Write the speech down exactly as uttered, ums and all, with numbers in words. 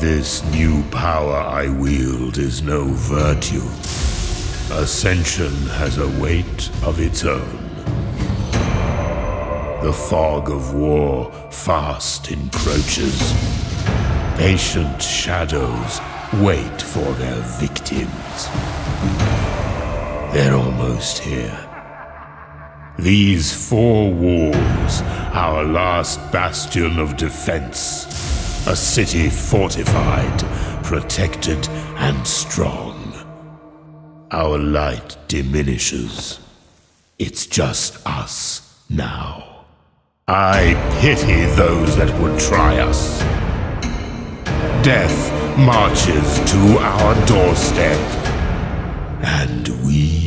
This new power I wield is no virtue. Ascension has a weight of its own. The fog of war fast encroaches. Patient shadows wait for their victims. They're almost here. These four walls, our last bastion of defense. A city fortified, protected, and strong. Our light diminishes. It's just us now. I pity those that would try us. Death marches to our doorstep, and we